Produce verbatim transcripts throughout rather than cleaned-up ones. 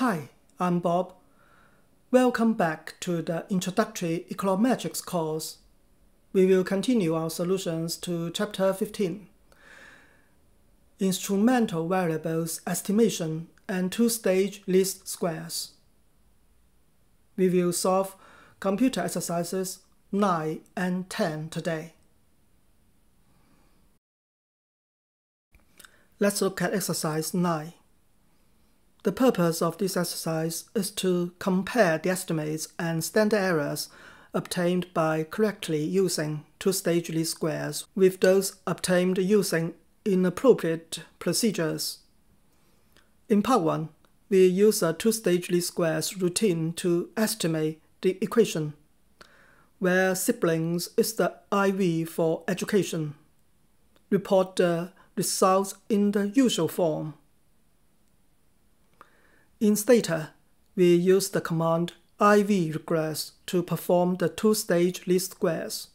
Hi, I'm Bob. Welcome back to the Introductory Econometrics course. We will continue our solutions to Chapter fifteen, Instrumental Variables Estimation and Two-Stage Least Squares. We will solve computer exercises nine and ten today. Let's look at exercise nine. The purpose of this exercise is to compare the estimates and standard errors obtained by correctly using two-stage least squares with those obtained using inappropriate procedures. In Part one, we use a two-stage least squares routine to estimate the equation, where siblings is the I V for education. Report the results in the usual form. In Stata, we use the command ivregress to perform the two-stage least squares.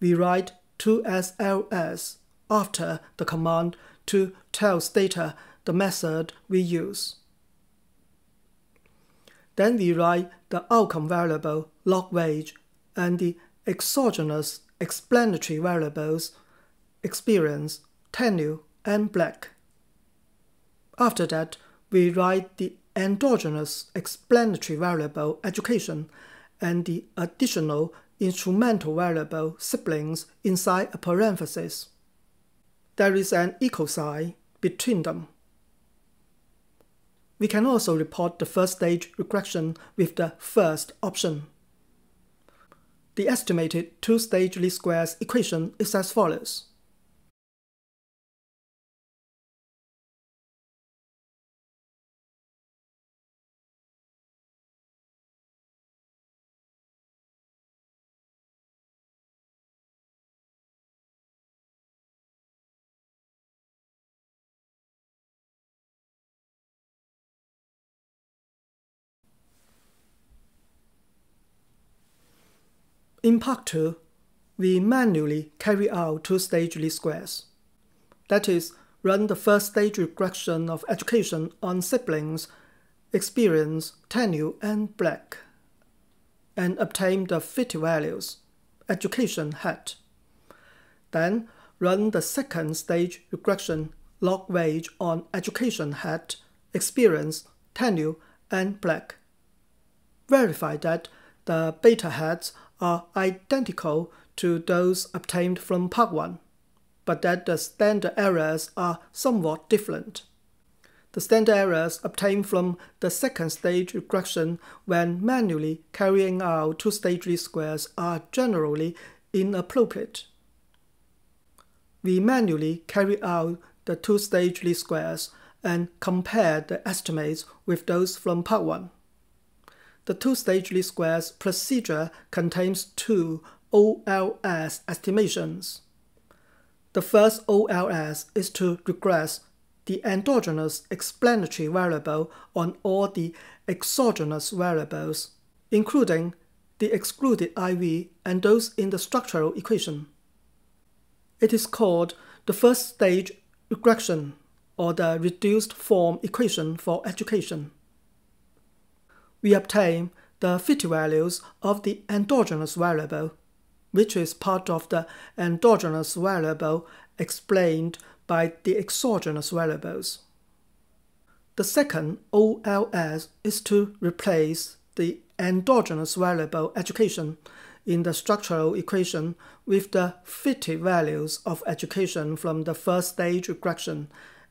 We write two S L S after the command to tell Stata the method we use. Then we write the outcome variable log wage and the exogenous explanatory variables experience, tenure, and black. After that, we write the endogenous explanatory variable education and the additional instrumental variable siblings inside a parenthesis. There is an equal sign between them. We can also report the first stage regression with the first option. The estimated two-stage least squares equation is as follows. In Part two, we manually carry out two-stage least squares. That is, run the first stage regression of education on siblings, experience, tenure, and black, and obtain the fit values education had. Then, run the second stage regression log wage on education had, experience, tenure, and black. Verify that the beta hats are identical to those obtained from Part one, but that the standard errors are somewhat different. The standard errors obtained from the second stage regression when manually carrying out two-stage least squares are generally inappropriate. We manually carry out the two-stage least squares and compare the estimates with those from Part one. The two-stage least squares procedure contains two O L S estimations. The first O L S is to regress the endogenous explanatory variable on all the exogenous variables, including the excluded I V and those in the structural equation. It is called the first stage regression, or the reduced form equation for education. We obtain the fit values of the endogenous variable, which is part of the endogenous variable explained by the exogenous variables. The second O L S is to replace the endogenous variable education in the structural equation with the fit values of education from the first stage regression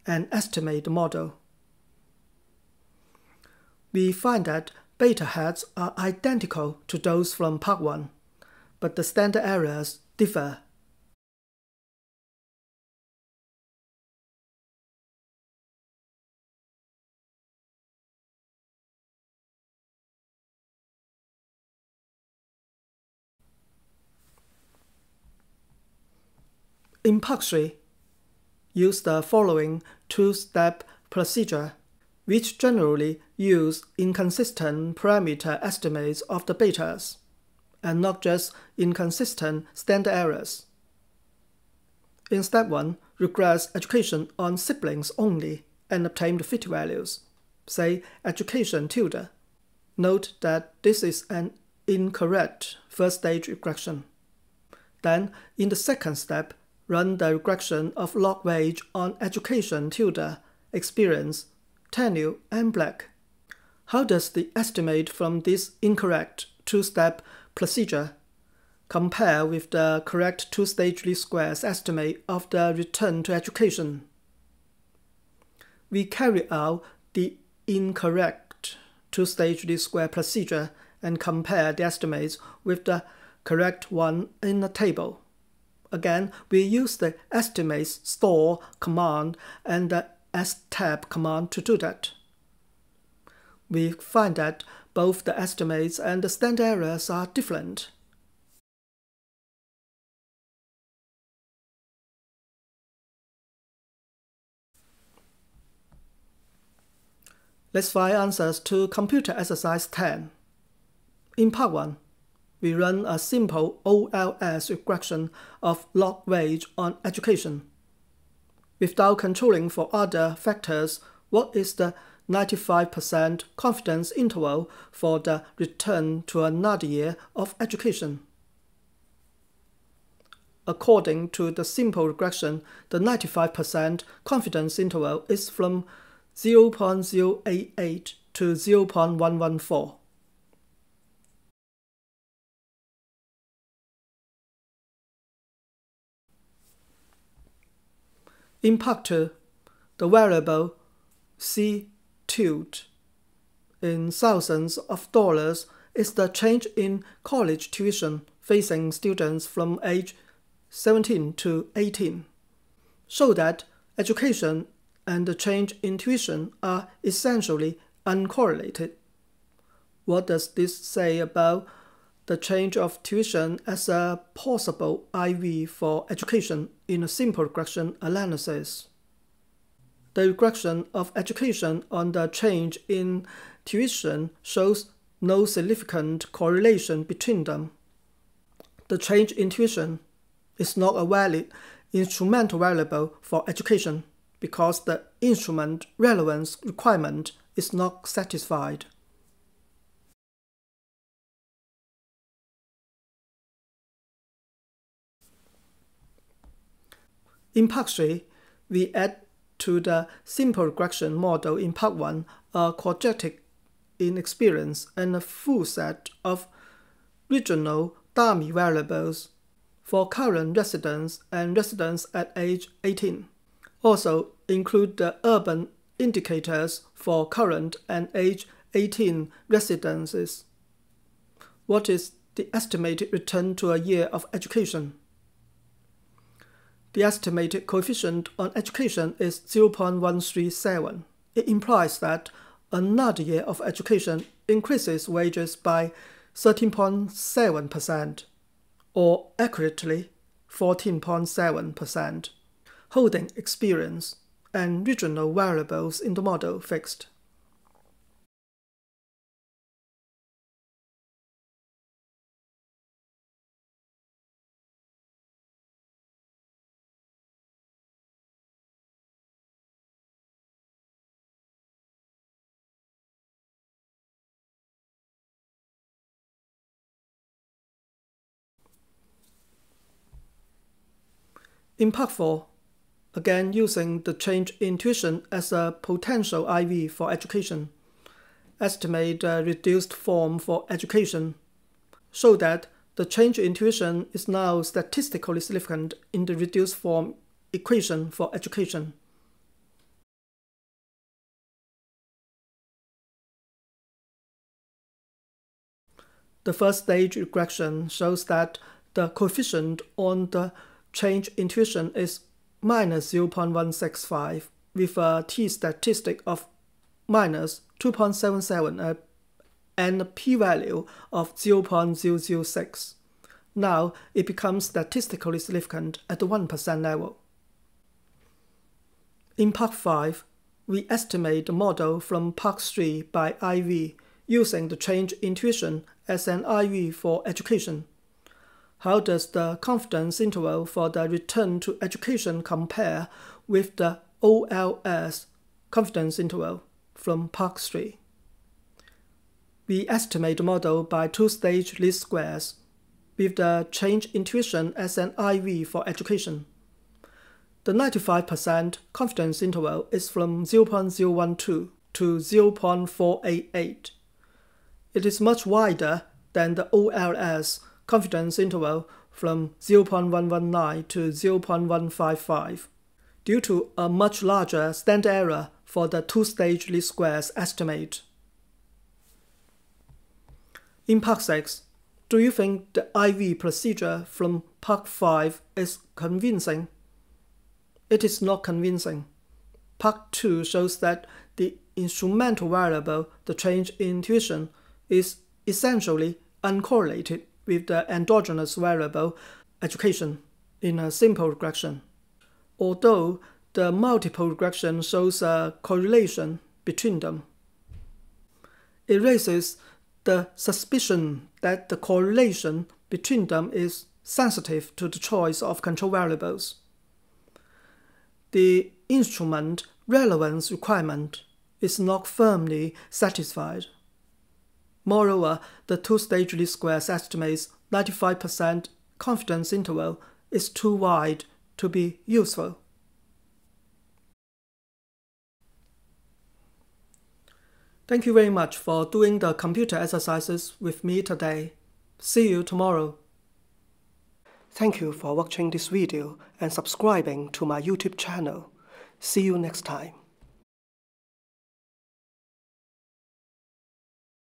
and estimate the model. We find that beta hats are identical to those from Part one, but the standard errors differ. In Part three, use the following two-step procedure, which generally use inconsistent parameter estimates of the betas, and not just inconsistent standard errors. In Step one, regress education on siblings only and obtain the fit values. say education tilde. Note that this is an incorrect first stage regression. Then, in the second step, run the regression of log wage on education tilde, experience, tenure, and black. How does the estimate from this incorrect two-step procedure compare with the correct two-stage least squares estimate of the return to education? We carry out the incorrect two-stage least square procedure and compare the estimates with the correct one in the table. Again, we use the estimates store command and the S tab command to do that. We find that both the estimates and the standard errors are different. Let's find answers to computer exercise ten. In part one, we run a simple O L S regression of log wage on education. Without controlling for other factors, what is the ninety-five percent confidence interval for the return to another year of education? According to the simple regression, the ninety-five percent confidence interval is from zero point zero eight eight to zero point one one four. In part two, the variable C tilde in thousands of dollars is the change in college tuition facing students from age seventeen to eighteen. Show that education and the change in tuition are essentially uncorrelated. What does this say about the change of tuition as a possible I V for education in a simple regression analysis? The regression of education on the change in tuition shows no significant correlation between them. The change in tuition is not a valid instrumental variable for education because the instrument relevance requirement is not satisfied. In part three, we add to the simple regression model in part one a quadratic inexperience and a full set of regional dummy variables for current residents and residents at age eighteen. Also include the urban indicators for current and age eighteen residences. What is the estimated return to a year of education? The estimated coefficient on education is zero point one three seven. It implies that another year of education increases wages by thirteen point seven percent, or accurately fourteen point seven percent. Holding experience and regional variables in the model fixed. In part four, again, using the change in tuition as a potential I V for education, estimate the reduced form for education. Show that the change in tuition is now statistically significant in the reduced form equation for education. The first stage regression shows that the coefficient on the change in tuition is minus zero point one six five with a t-statistic of minus two point seven seven and a p-value of zero point zero zero six. Now it becomes statistically significant at the one percent level. In part five, we estimate the model from part three by I V using the change in tuition as an I V for education. How does the confidence interval for the return to education compare with the O L S confidence interval from Park Street. We estimate the model by two-stage least squares, with the change in tuition as an I V for education. The ninety-five percent confidence interval is from zero point zero one two to zero point four eight eight. It is much wider than the O L S confidence interval from zero point one one nine to zero point one five five, due to a much larger standard error for the two-stage least squares estimate. In Part six, do you think the I V procedure from Part five is convincing? It is not convincing. Part two shows that the instrumental variable, the change in tuition, is essentially uncorrelated with the endogenous variable, education, in a simple regression. Although the multiple regression shows a correlation between them, it raises the suspicion that the correlation between them is sensitive to the choice of control variables. The instrument relevance requirement is not firmly satisfied. Moreover, the two-stage least squares estimates ninety-five percent confidence interval is too wide to be useful. Thank you very much for doing the computer exercises with me today. See you tomorrow. Thank you for watching this video and subscribing to my YouTube channel. See you next time.